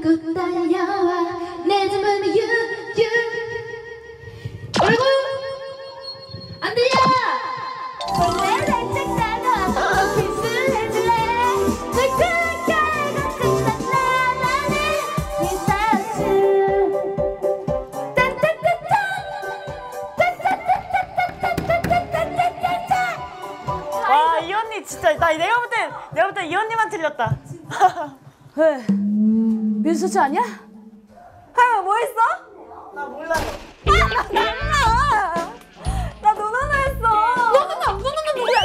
꾹 달려와 내 맘에 유유 얼굴 안 들려. 왜 살짝 다가와서 키스를 해줄래? 널 그렇게 알고 끝났나 나는 네 사실 따따따따. 와, 이 언니 진짜 나 내가 볼 때 이 언니만 틀렸다. 왜? 민수 씨 아니야? 하영아 뭐 했어? 나 몰라. 아! 나 몰라! 나 노노노 했어! 노노노 누구야?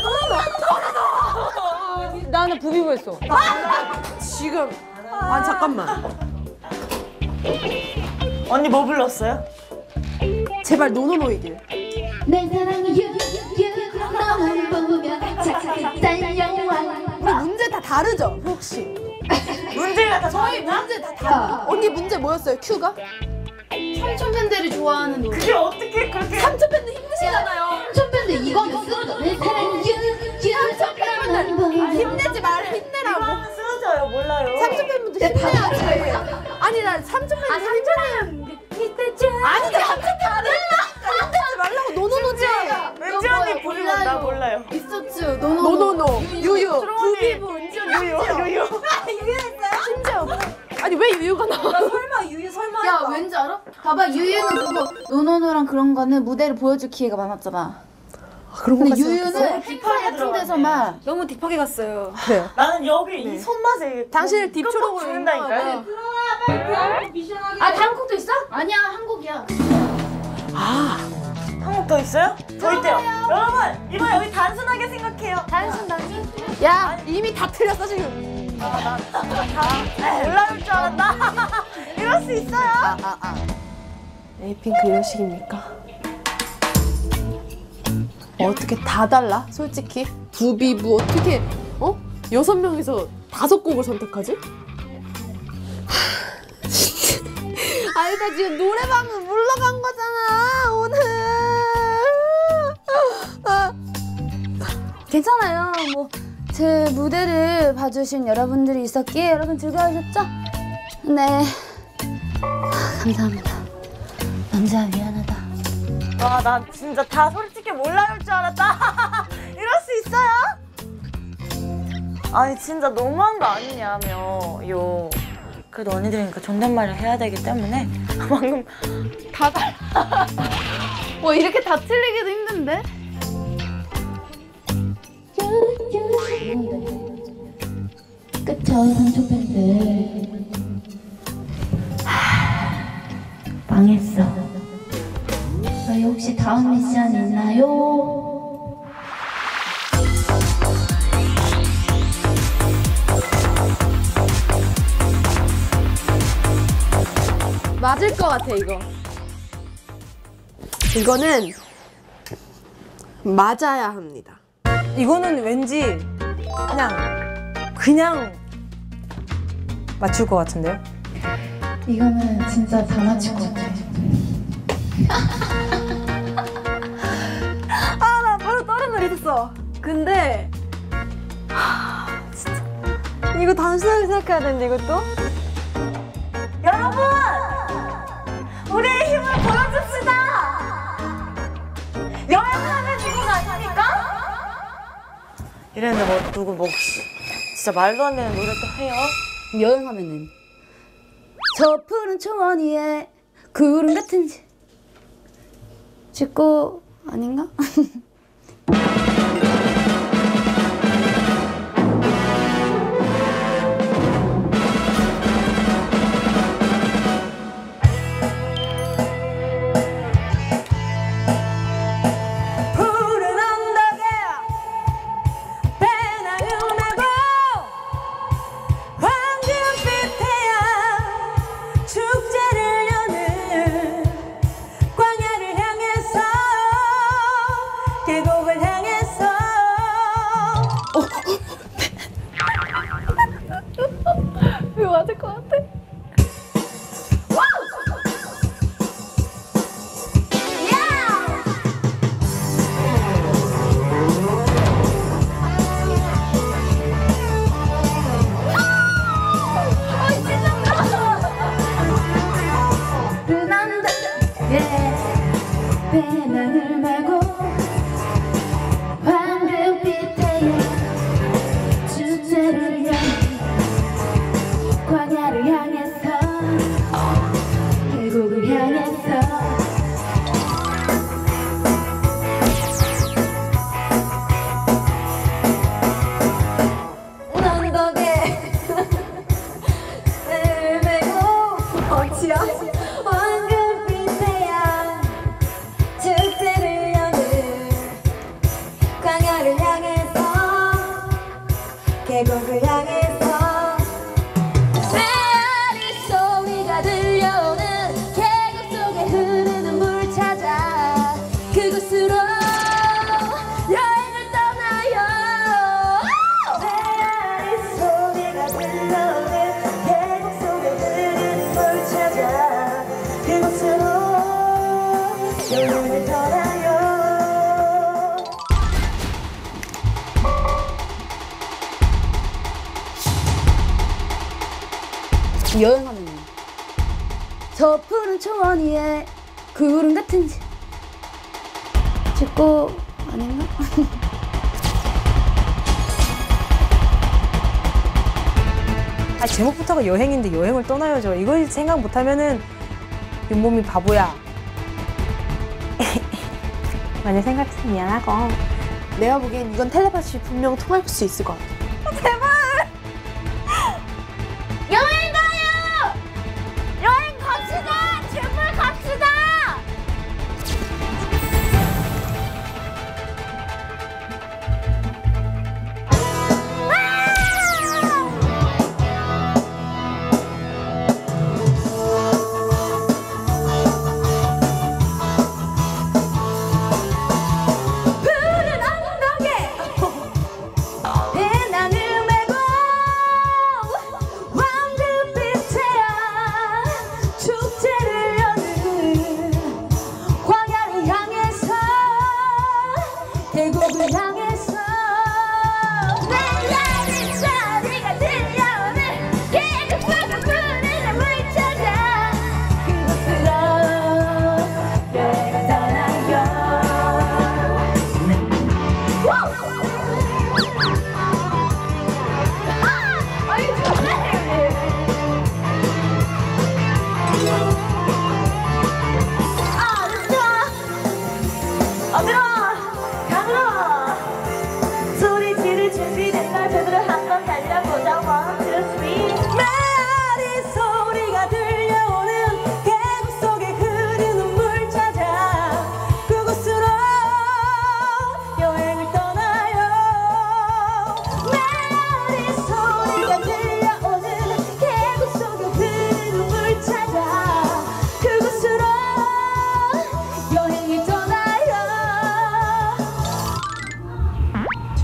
노노노! 나는 부비부 했어. 아! 지금. 아 잠깐만. 언니 뭐 불렀어요? 제발 노노노이길. 내 사랑이 유유 너만 보면 착착 달려와. 근데 문제 다 다르죠? 혹시? 문제가 다 저희 문제 다 다르죠? 언니 문제 뭐였어요? 큐가? 삼촌팬들이 좋아하는 노래. 그게 어떻게 그렇게 삼촌팬들 힘드시잖아요. 삼촌팬들 이거 쓰러져. 삼촌팬분들 힘내지 말아. 힘내라고. 이거는 쓰러져요. 몰라요. 삼촌팬분들 힘내라고. 아니 나 삼촌팬들 힘내라고. 아니 나 삼촌팬들 힘내지 말라고. 노노노지. 은지 언니 부르고 나 몰라요. 있었죠. 노노노 유유 부비부 은지 언니 유유. 아니 왜 유유가 나와? 나 설마 유유 설마. 야 왠지 알아? 봐봐 유유는 그거 노노노랑 그런 거는 무대를 보여줄 기회가 많았잖아. 아, 그런 거 같지 않았어? 유유는 힙합 같은 데서만 너무 딥하게 갔어요. 그래요? 나는 여기 네. 이 손맛에 당신을 딥초로 보인다니까요. 들어와 빨리 미션하게. 아 한국도 있어? 아니야 한국이야. 아 한국 더 있어요? 더 있대요. 여러분 이거 여기 단순하게 생각해요. 단순. 야 아니, 이미 다 틀렸어 지금. 나 올라올 줄 알았다. 이럴 수 있어요? 에이핑크 이런 식입니까? 어떻게 다 달라? 솔직히 부비부 어떻게 어? 6명에서 5곡을 선택하지? 아니 나 지금 노래방은 물러간 거잖아 오늘. 괜찮아요 뭐. 제 무대를 봐주신 여러분들이 있었기에 여러분 즐거우셨죠? 네. 아, 감사합니다. 남자야 미안하다. 와, 나 진짜 다 솔직히 몰라요 줄 알았다. 이럴 수 있어요? 아니 진짜 너무한 거 아니냐며. 그래도 언니들이니까 존댓말을 해야 되기 때문에 방금 다 달라. 와, 이렇게 다 틀리기도 힘든데? 그쵸, 삼촌팬들 망했어. 저희 혹시 다음 미션 있나요? 맞을 것 같아, 이거. 이거는 맞아야 합니다. 이거는 왠지 그냥 맞출 것 같은데요? 이거는 진짜 다 맞출 것 같아요. 아, 나 바로 다른 말 있었어. 근데 진짜 이거 단순하게 생각해야 되는데 이것도? 여러분! 우리의 힘을 보여줍시다! 여행하면 죽은 거 아닙니까? 이랬는데 뭐 누구 뭐 진짜 말도 안 되는 노래 또 해요? 여행하면은 저 푸른 초원 위에 구름 같은 짓고 아닌가? 배낭을 메고 황금빛대에 주제를 향해 광야를 향해서 계곡을 향해서 계곡을 향해서 메아리 소리가 들려오는 계곡 속에 흐르는 물 찾아 그곳으로 여행을 떠나요. 메아리 소리가 들려오는 계곡 속에 흐르는 물 찾아 그곳으로 여행을 떠나요. 여행하는 일. 저 푸른 초원 위에 구름 같은 짓고 아닌가? 아, 제목부터가 여행인데 여행을 떠나야죠. 이걸 생각 못하면은 윤몸이 바보야. 만약 생각했으면 미안하고. 내가 보기엔 이건 텔레파시 분명 통할 수 있을 것 같아. 제발!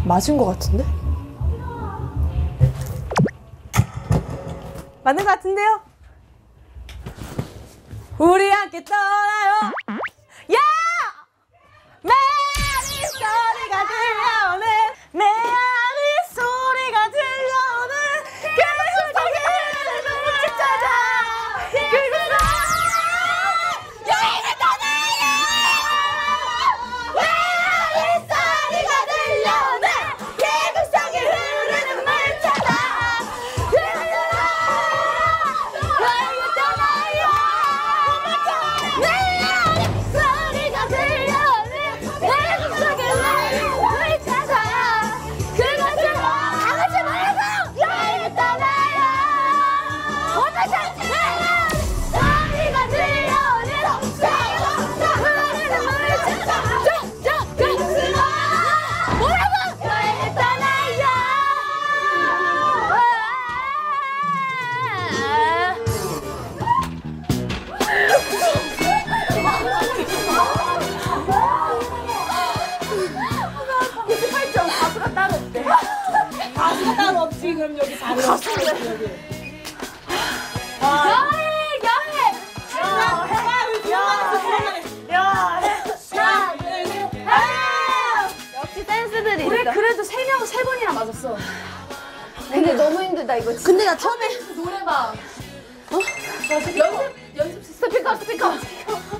맞은 것 같은데? 맞는 것 같은데요? 우리 함께 떠나요. 야! 메아리 소리가 들려오는 메아리 소리가 들려오는 계속 속에는 물 찾아 그곳으로 여행을 떠나요. 메아리 소리가 들려오는 그럼 여기 자리 없어. 여기. 아, 여행. 역시 댄스들이. 우리 그래도 세 명 세 번이나 맞았어. 근데 너무 힘들다 이거. 진짜. 근데 나 처음에 노래방. 어? 연습 스피커.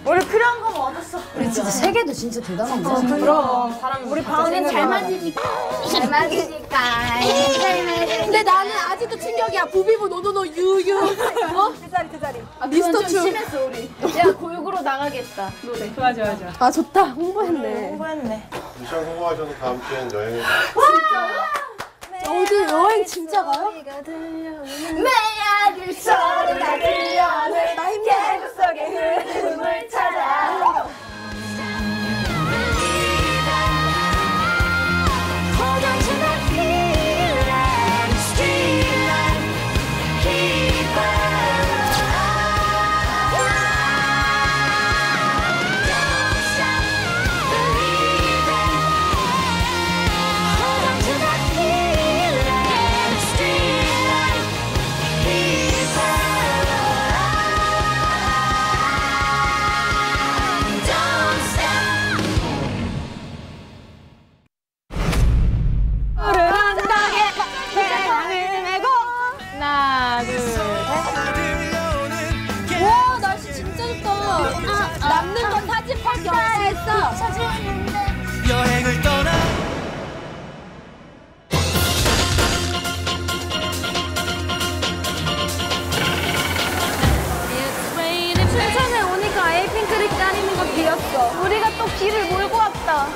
우리 필요한 거만 얻었어. 우리 진짜 세계도 진짜 대단한 거야. 그럼 사람 우리 바오는 잘 맞으니까. 잘 맞으니까. 근데 나는 아직도 충격이야. 부비부 노노노 유유. 어? 그 자리 그 자리. 아, 미스터 추. 심했어 우리. 내가 골고루 나가겠다. 노래. 좋아 좋아 좋아. 아 좋다. 홍보했네. 홍보했네. 미션 홍보하셔서 다음 주엔 여행을. 진짜요? 어디 여행 진짜 가요? 내 아들 소리가 들려오는 계곡 속에 흐름을 찾아 여행을 떠나 춘천에 오니까 에이핑크를 기다리는 거 귀엽죠. 우리가 또 길을 몰고 왔다.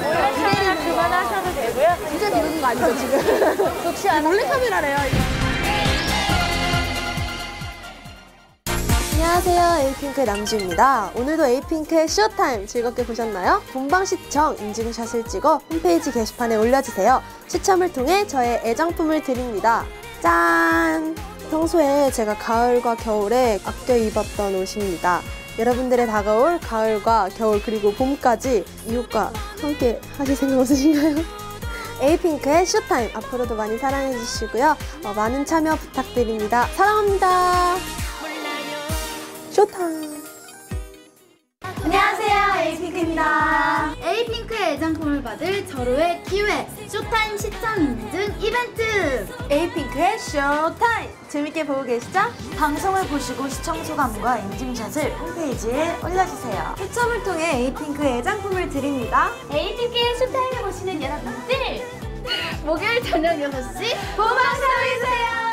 몰래 카메라 그만하셔도 되고요. 진짜 이러는 거 아니죠 지금? 좋지 않아요. 몰래 카메라래요 이거. 안녕하세요. 에이핑크의 남주입니다. 오늘도 에이핑크의 쇼타임 즐겁게 보셨나요? 본방 시청 인증샷을 찍어 홈페이지 게시판에 올려주세요. 추첨을 통해 저의 애정품을 드립니다. 짠! 평소에 제가 가을과 겨울에 아껴 입었던 옷입니다. 여러분들의 다가올 가을과 겨울 그리고 봄까지 이 옷과 함께 하실 생각 없으신가요? 에이핑크의 쇼타임 앞으로도 많이 사랑해주시고요. 많은 참여 부탁드립니다. 사랑합니다. 쇼타임. 안녕하세요, 에이핑크입니다. 에이핑크의 애정품을 받을 절호의 기회 쇼타임 시청 인증 이벤트. 에이핑크의 쇼타임 재밌게 보고 계시죠? 방송을 보시고 시청 소감과 인증샷을 홈페이지에 올려주세요. 추첨을 통해 에이핑크의 애정품을 드립니다. 에이핑크의 쇼타임을 보시는 여러분들 목요일 저녁 6시 보방사로 해주세요.